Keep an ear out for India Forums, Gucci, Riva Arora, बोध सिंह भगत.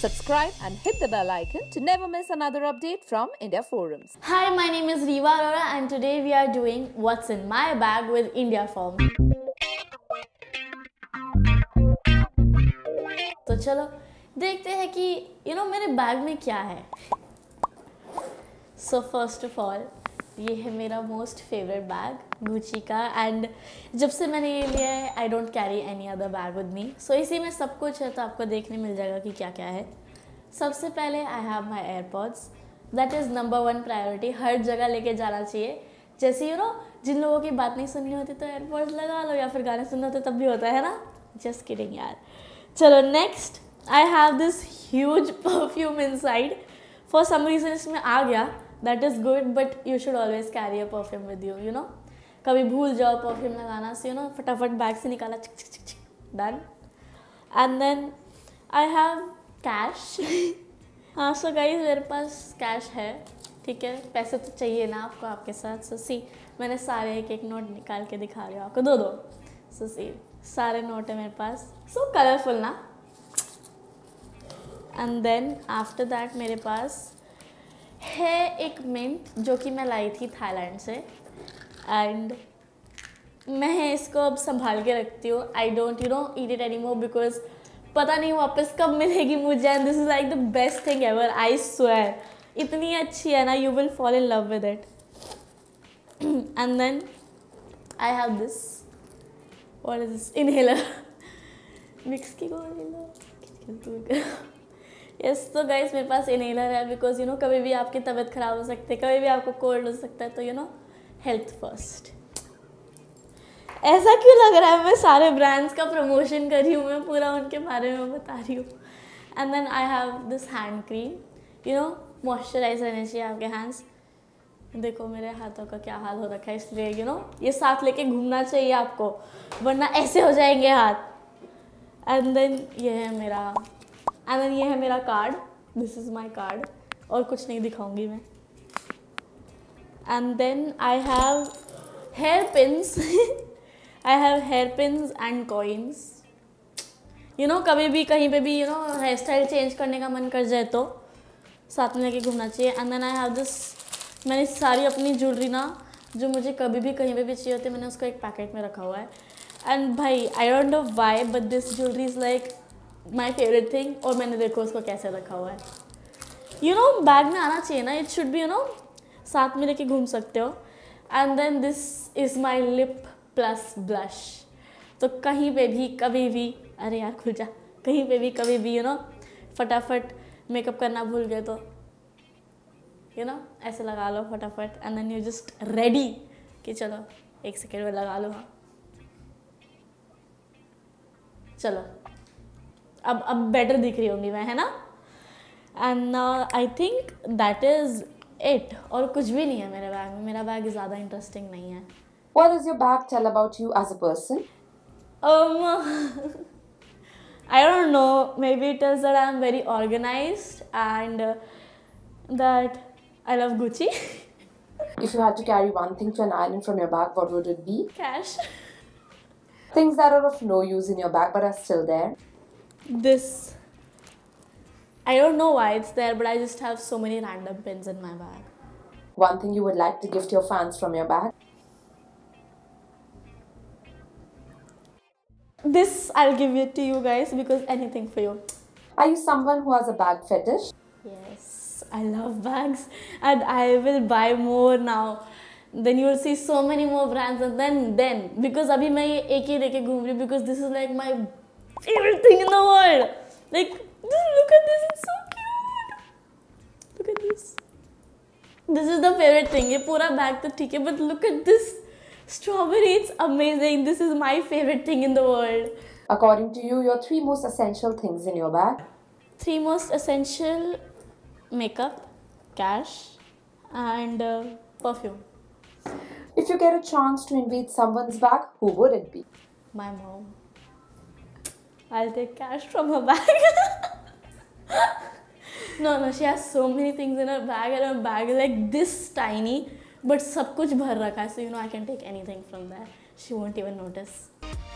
Subscribe and hit the bell icon to never miss another update from India Forums. Hi, my name is Riva Arora and today we are doing What's in My Bag with India Forums. So, chalo, देखते हैं कि मेरे bag में क्या है. So first of all, ये है मेरा मोस्ट फेवरेट बैग Gucci का एंड जब से मैंने ये लिया है I don't carry any other bag with me. So इसी में सब कुछ है तो आपको देखने मिल जाएगा कि क्या क्या है. सबसे पहले I have my AirPods. That is number 1 priority. हर जगह लेके जाना चाहिए. जैसे जिन लोगों की बात नहीं सुननी होती तो एयरपॉड्स लगा लो या फिर गाने सुनने होते तब भी होता है ना. जस्ट किडिंग यार. चलो next I have this huge perfume inside. For some reason इसमें आ गया. That is good, but you should always carry a perfume with you, you know. कभी भूल जाओ परफ्यूम लगाना से, फटाफट बैग से निकाला चिक चिक चिक चिक done. And then I have cash. हाँ so guys मेरे पास cash है. ठीक है पैसे तो चाहिए ना आपको आपके साथ. So see मैंने सारे एक नोट निकाल के दिखा रही हूँ आपको. दो So see सारे नोट है मेरे पास. So colourful ना. And then after that मेरे पास है एक मिंट जो कि मैं लाई थी थाईलैंड से एंड मैं इसको अब संभाल के रखती हूँ. I don't eat it any more because पता नहीं वापस कब मिलेगी मुझे. And this is like the best thing ever. I swear इतनी अच्छी है ना. You will fall in love with it. And then I have this what is this inhaler mix की गोली. यस तो गाइस मेरे पास इनहेलर है बिकॉज कभी भी आपकी तबीयत ख़राब हो सकती है. कभी भी आपको कोल्ड हो सकता है तो हेल्थ फर्स्ट. ऐसा क्यों लग रहा है मैं सारे ब्रांड्स का प्रमोशन कर रही हूँ. मैं पूरा उनके बारे में बता रही हूँ. And then I have this hand cream. Moisturise रहने चाहिए आपके हैंड्स. देखो मेरे हाथों का क्या हाल हो रखा है इसलिए ये साथ लेके घूमना चाहिए आपको वरना ऐसे हो जाएंगे हाथ. एंड देन ये है मेरा card. This is my card. और कुछ नहीं दिखाऊंगी मैं. And then I have hair pins. I have hair pins and coins. कभी भी कहीं पे भी हेयर स्टाइल चेंज करने का मन कर जाए तो साथ में लेके घूमना चाहिए. And then I have this. मैंने सारी अपनी ज्वेलरी ना जो मुझे कभी भी कहीं पे भी चाहिए होती है मैंने उसको एक पैकेट में रखा हुआ है. एंड भाई I don't know why but this jewellery is like my favourite thing. और मैंने देखो उसको कैसे रखा हुआ है. बैग में आना चाहिए ना. इट शुड बी साथ में लेके घूम सकते हो. And then this is my lip plus blush. तो कहीं पे भी कभी भी अरे यार खुल जा. कहीं पे भी कभी भी फटाफट मेकअप करना भूल गए तो ऐसे लगा लो फटाफट. And then you just ready कि चलो 1 सेकेंड में लगा लो. हाँ चलो अब बेटर दिख रही होंगी मैं है ना. And I think that is it. और कुछ भी नहीं है मेरे बैग में. मेरा बैग ज़्यादा इंटरेस्टिंग नहीं है. What does your bag tell about you as a person? I don't know. Maybe it is that I am very organised and that I love Gucci. If you had to carry one thing to an island from your bag what would it be? Cash. Things that are of no use in your bag but are still there. This, I don't know why it's there, but I just have so many random pins in my bag. One thing you would like to gift your fans from your bag? This, I'll give it to you guys because anything for you. Are you someone who has a bag fetish? Yes, I love bags and I will buy more now. Then you will see so many more brands and then because abhi main ye ek hi leke ghoom rahi hu because this is like my favorite thing in the world. Like, just look at this, it's so cute. Look at this. This is the favorite thing. ये पूरा bag तो ठीक है, but look at this strawberry. It's amazing. This is my favorite thing in the world. According to you, your 3 most essential things in your bag? 3 most essential: makeup, cash, and perfume. If you get a chance to invade someone's bag, who would it be? My mom. I'll take cash from her bag. No, she has so many things in her bag and her bag is like this tiny, but सब कुछ भर रखा है, so I can take anything from there. She won't even notice.